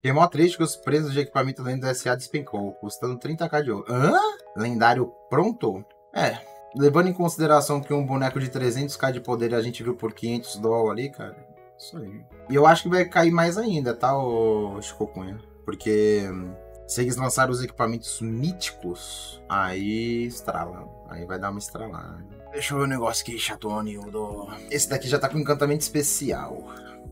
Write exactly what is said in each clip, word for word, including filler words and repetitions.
Queimou trísticos presos de equipamento dentro do S A despencou, custando trinta k de ouro. Hã? Lendário pronto? É, levando em consideração que um boneco de trezentos k de poder a gente viu por quinhentos doll ali, cara. Isso aí. E eu acho que vai cair mais ainda, tá, ô Chico Cunha? Porque se eles lançaram os equipamentos míticos, aí estrala. Aí vai dar uma estralada. Deixa eu ver o negócio aqui, chatone. Do... Esse daqui já tá com encantamento especial.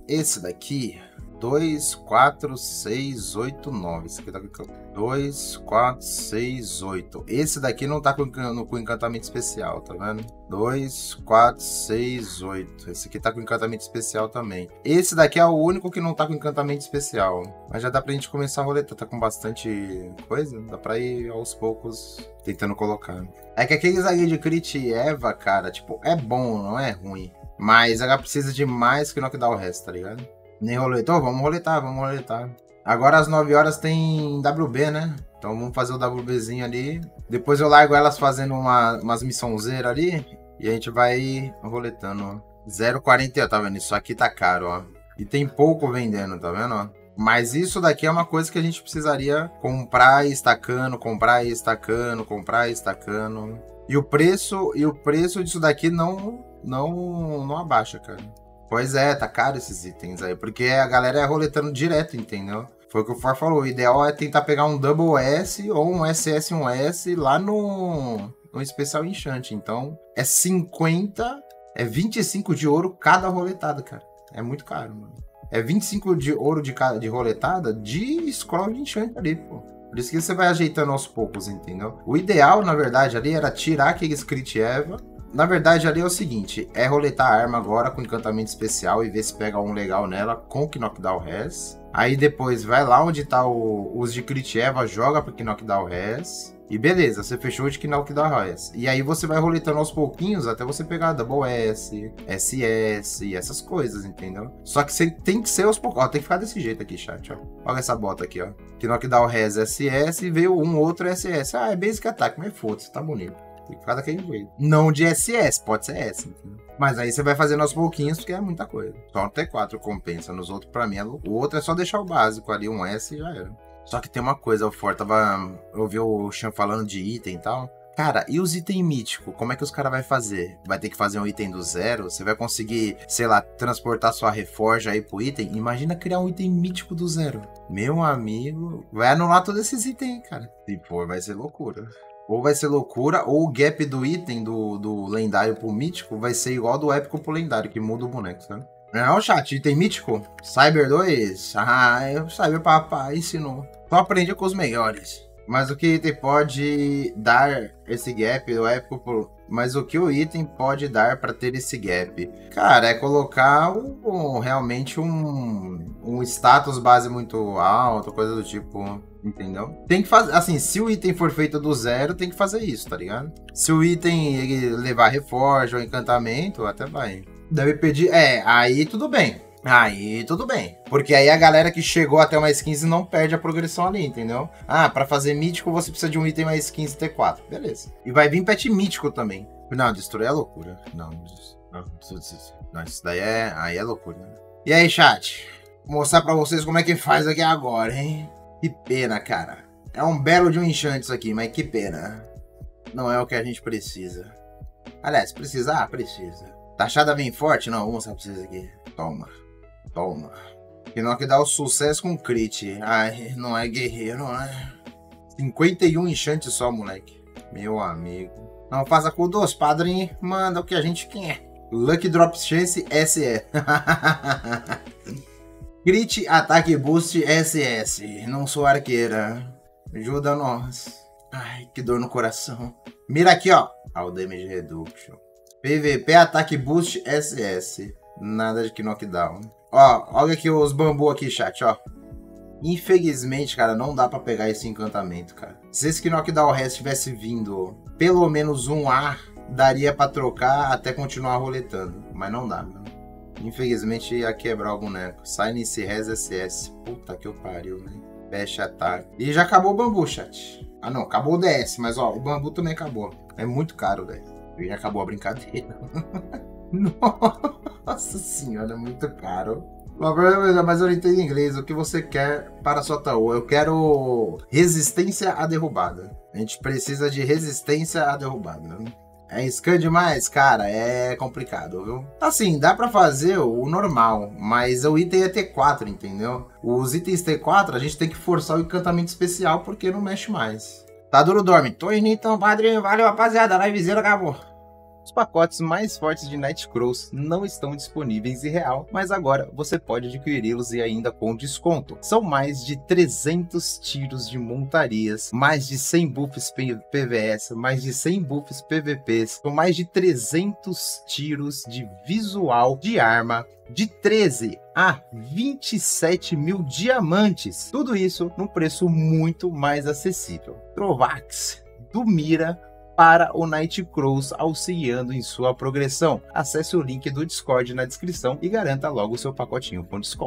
Esse daqui... dois, quatro, seis, oito, nove. Esse aqui tá com dois, quatro, seis, oito. Esse daqui não tá com, com encantamento especial, tá vendo? dois, quatro, seis, oito. Esse aqui tá com encantamento especial também. Esse daqui é o único que não tá com encantamento especial. Mas já dá pra gente começar a roleta. Tá com bastante coisa. Dá pra ir aos poucos tentando colocar. É que aqueles aí de Crit e Eva, cara, tipo, é bom, não é ruim. Mas ela precisa de mais que knockdown o resto, tá ligado? Nem roletou? Vamos roletar, vamos roletar. Agora às nove horas tem W B, né? Então vamos fazer o WBzinho ali. Depois eu largo elas fazendo uma, umas missãozeiras ali. E a gente vai roletando, ó. zero vírgula quarenta, tá vendo? Isso aqui tá caro, ó. E tem pouco vendendo, tá vendo, ó? Mas isso daqui é uma coisa que a gente precisaria comprar e estacando, comprar e estacando, comprar e estacando. E o preço, e o preço disso daqui não, não, não abaixa, cara. Pois é, tá caro esses itens aí, porque a galera é roletando direto, entendeu? Foi o que o For falou, o ideal é tentar pegar um Double S ou um S S, um S lá no, no Especial Enchant. Então, é cinquenta, é vinte e cinco de ouro cada roletada, cara. É muito caro, mano. É vinte e cinco de ouro de, cada, de roletada de scroll de enchant ali, pô. Por isso que você vai ajeitando aos poucos, entendeu? O ideal, na verdade, ali era tirar aquele Crit Eva. Na verdade, ali é o seguinte, é roletar a arma agora com encantamento especial e ver se pega um legal nela com o Knockdown Res. Aí depois vai lá onde tá o, os de Crit Eva, joga pro Knockdown Res. E beleza, você fechou o de Knockdown Res. E aí você vai roletando aos pouquinhos até você pegar Double S, S S, essas coisas, entendeu? Só que você tem que ser aos poucos. Ó, tem que ficar desse jeito aqui, chat, ó. Olha essa bota aqui, ó. Knockdown Res S S e veio um outro S S. Ah, é Basic Attack, mas foda-se, tá bonito. Tem que ficar daquele jeito. Não de S S, pode ser S, entendeu? Mas aí você vai fazendo aos pouquinhos, porque é muita coisa. Só no T quatro compensa, nos outros pra mim é louco. O outro é só deixar o básico ali, um S e já era. Só que tem uma coisa, o Ford tava... Eu ouvi o Sean falando de item e tal. Cara, e os itens míticos? Como é que os caras vão fazer? Vai ter que fazer um item do zero? Você vai conseguir, sei lá, transportar sua reforja aí pro item? Imagina criar um item mítico do zero. Meu amigo, vai anular todos esses itens, cara. E pô, vai ser loucura. Ou vai ser loucura, ou o gap do item do, do lendário pro mítico vai ser igual do épico pro lendário, que muda o boneco, sabe? Não, chat, item mítico? Cyber dois? Ah, eu Cyber papai ensinou. Só aprendi com os melhores. Mas o que item pode dar esse gap do épico pro... Mas o que o item pode dar para ter esse gap? Cara, é colocar um, realmente um, um status base muito alto, coisa do tipo... Entendeu? Tem que fazer, assim, se o item for feito do zero, tem que fazer isso, tá ligado? Se o item ele levar reforja ou encantamento, até vai. Deve pedir, é, aí tudo bem. Aí tudo bem. Porque aí a galera que chegou até mais quinze não perde a progressão ali, entendeu? Ah, pra fazer mítico você precisa de um item mais quinze T quatro, beleza. E vai vir pet mítico também. Não, destruir é loucura. Não, não, não, isso daí é, aí é loucura. E aí, chat? Vou mostrar pra vocês como é que faz aqui agora, hein? Que pena, cara. É um belo de um enchante isso aqui, mas que pena. Não é o que a gente precisa. Aliás, precisar? Ah, precisa. Taxada bem forte? Não, vou mostrar pra vocês aqui. Toma. Toma. Que não é que dá o sucesso com crit. Ai, não é guerreiro, né? cinquenta e um enchante só, moleque. Meu amigo. Não faça com dois, padrinho. Manda o que a gente quer. Luck drop chance S A. Crit, ataque, boost, S S. Não sou arqueira. Ajuda nós. Ai, que dor no coração. Mira aqui, ó. All damage reduction. P V P, ataque, boost, S S. Nada de knockdown. Ó, olha aqui os bambu aqui, chat, ó. Infelizmente, cara, não dá pra pegar esse encantamento, cara. Se esse knockdown rest tivesse vindo pelo menos um A, daria pra trocar até continuar roletando. Mas não dá, mano. Infelizmente ia quebrar o boneco. Sai nesse res S S. Puta que eu pariu, né? Fecha ataque. E já acabou o bambu, chat. Ah não, acabou o D S, mas ó, o bambu também acabou. É muito caro, velho. E já acabou a brincadeira. Nossa senhora, é muito caro. Mas eu entendo em inglês. O que você quer para sua T O? Eu quero resistência à derrubada. A gente precisa de resistência à derrubada. É scan demais, cara, é complicado, viu? Assim, dá pra fazer o normal, mas o item é T quatro, entendeu? Os itens T quatro a gente tem que forçar o encantamento especial porque não mexe mais. Tá duro, dorme. Tô indo então, padrinho. Valeu, rapaziada. Livezinha acabou. Os pacotes mais fortes de Night Crows não estão disponíveis em real, mas agora você pode adquiri-los e ainda com desconto. São mais de trezentos tiros de montarias, mais de cem buffs P V S, mais de cem buffs P V Ps, com mais de trezentos tiros de visual de arma, de treze a vinte e sete mil diamantes. Tudo isso num preço muito mais acessível. Trovax do Mira para o Night Crows, auxiliando em sua progressão. Acesse o link do Discord na descrição e garanta logo o seu pacotinho com desconto.